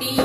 di